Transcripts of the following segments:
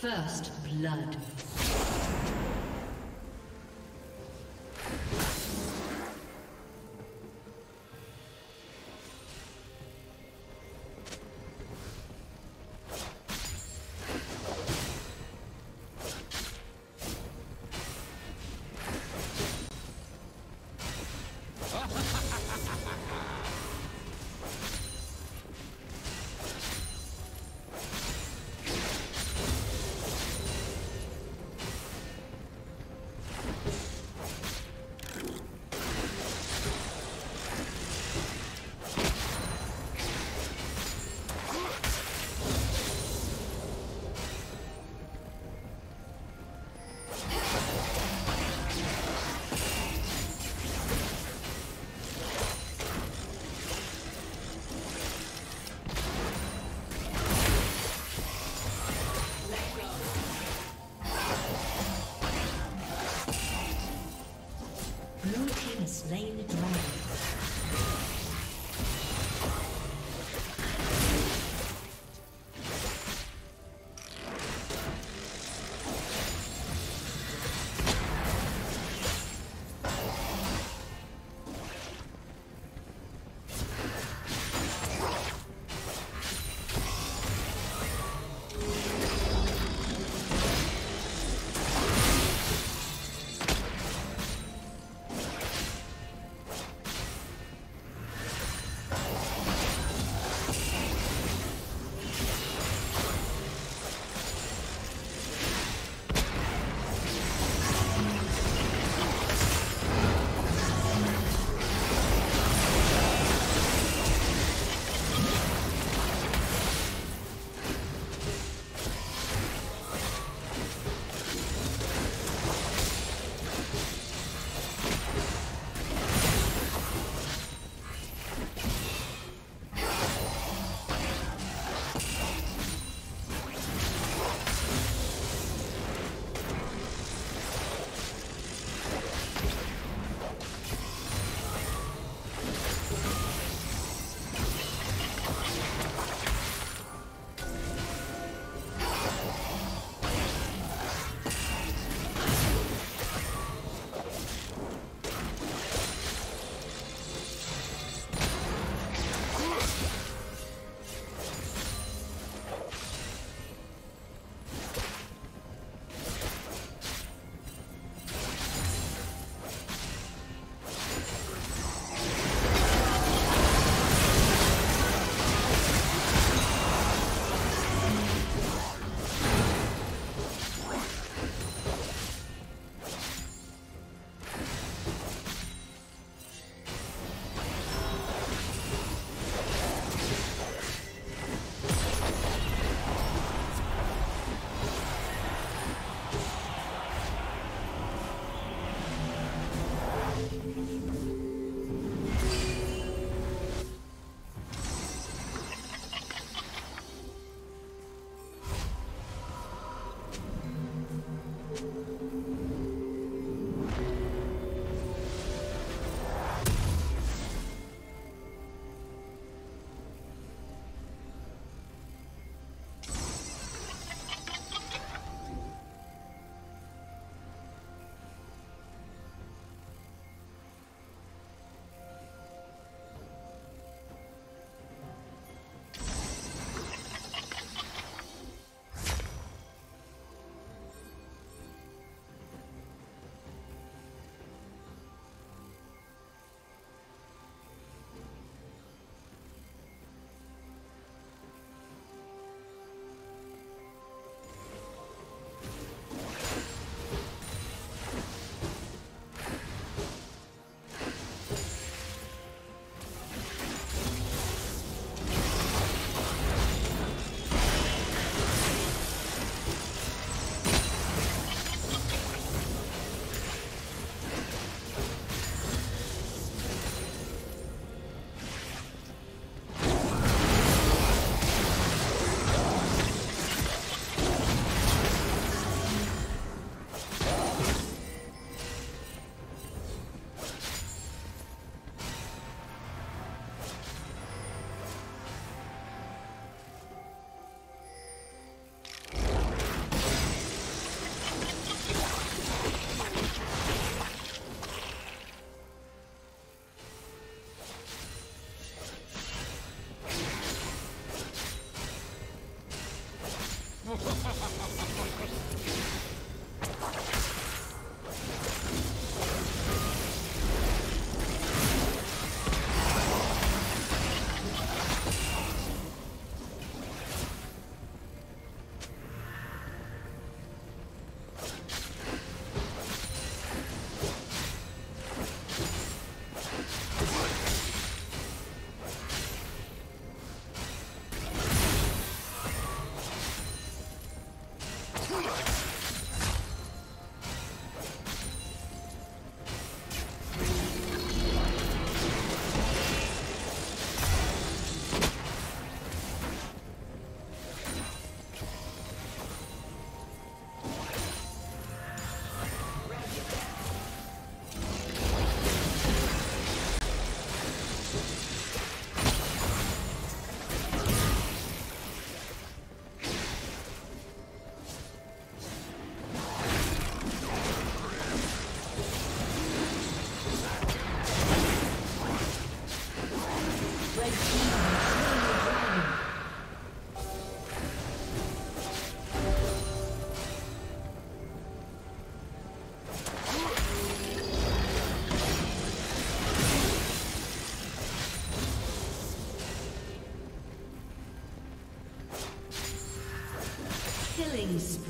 First blood.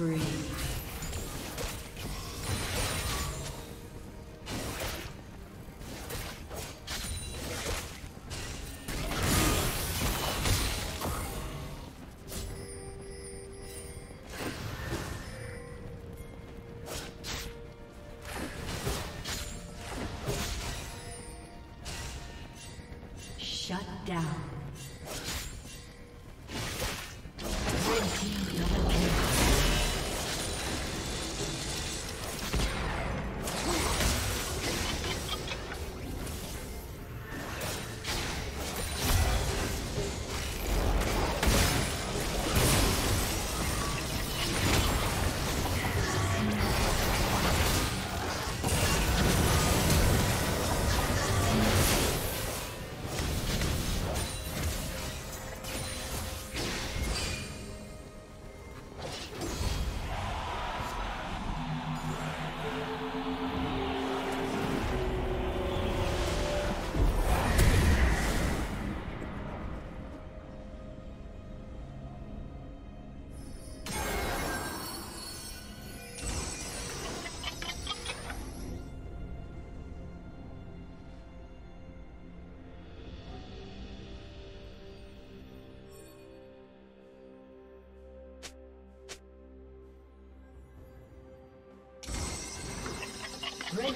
spree. Shut down. Red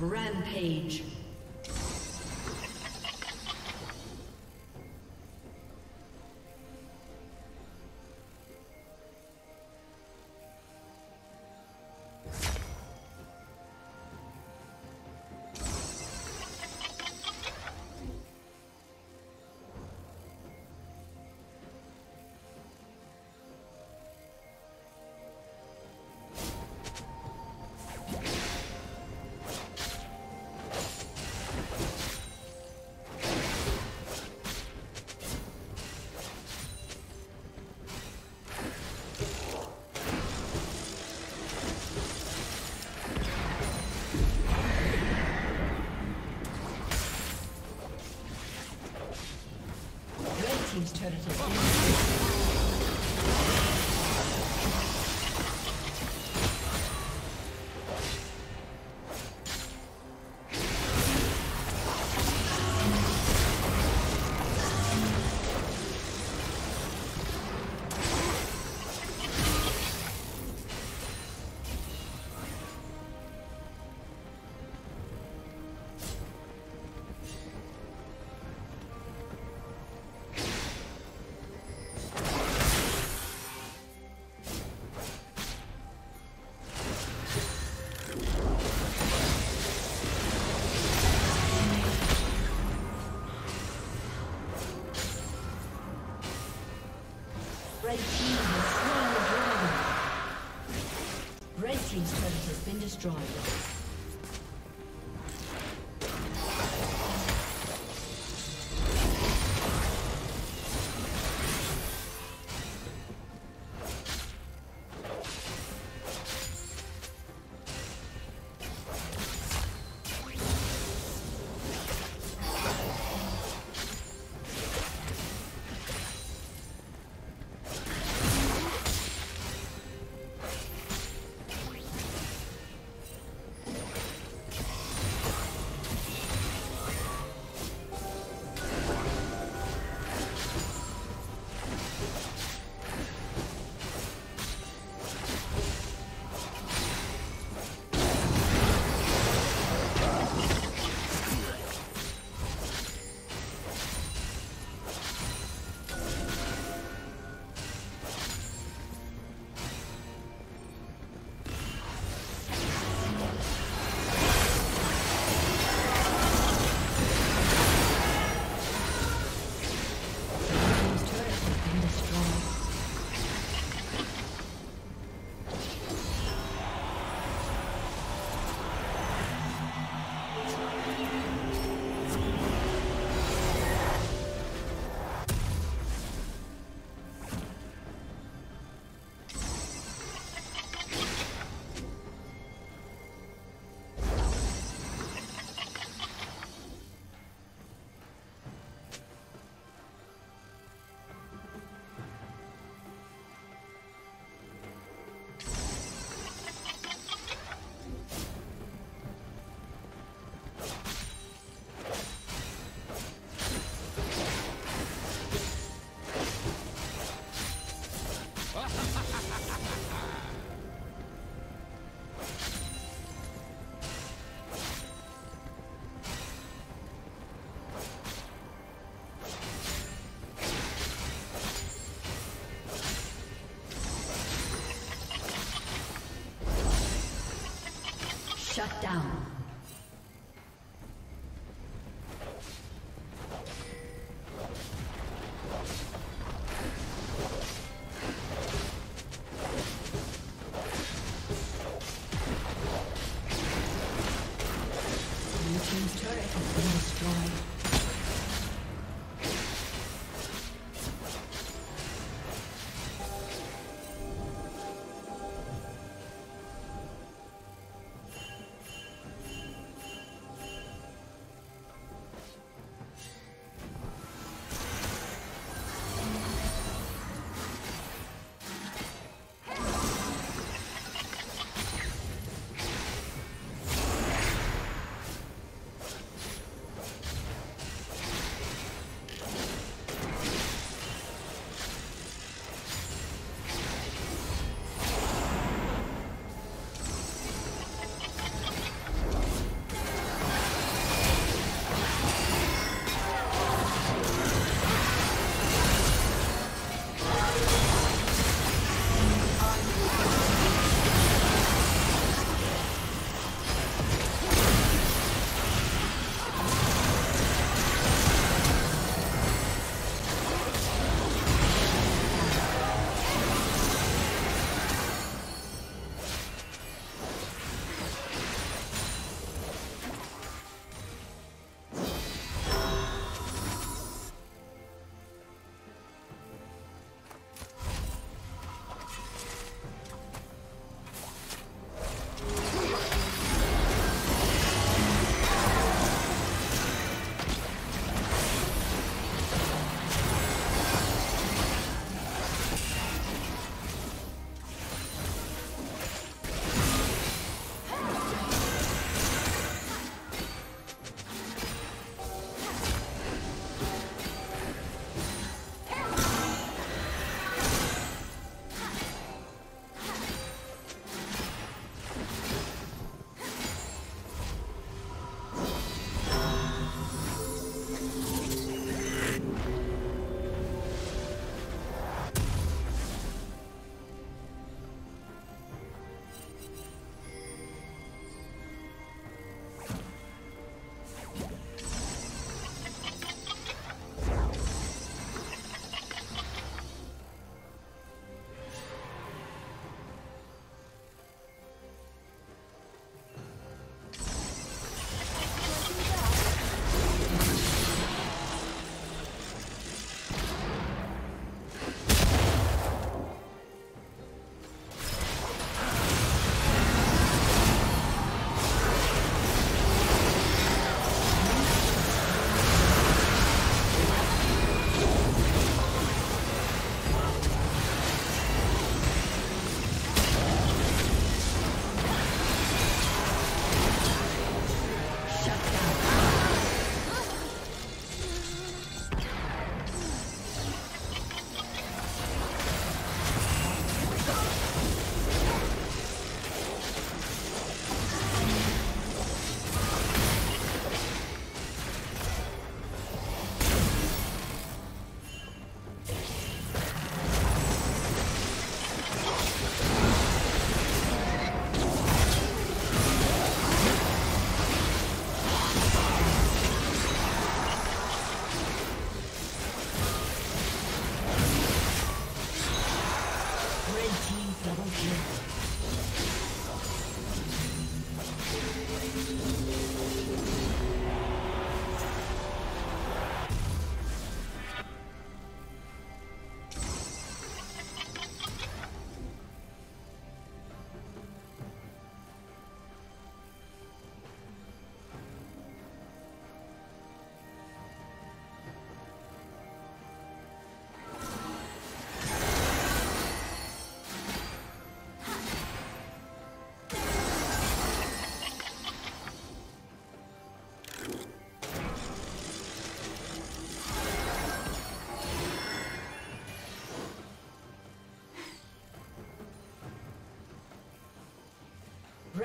Rampage. been destroyed. Shut down.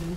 Blue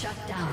Shut down.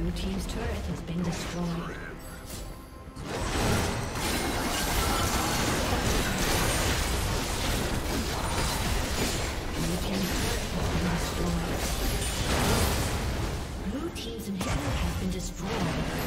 Blue team's turret has been destroyed. Blue team's turret has been destroyed. Blue team's inhibitor has been destroyed.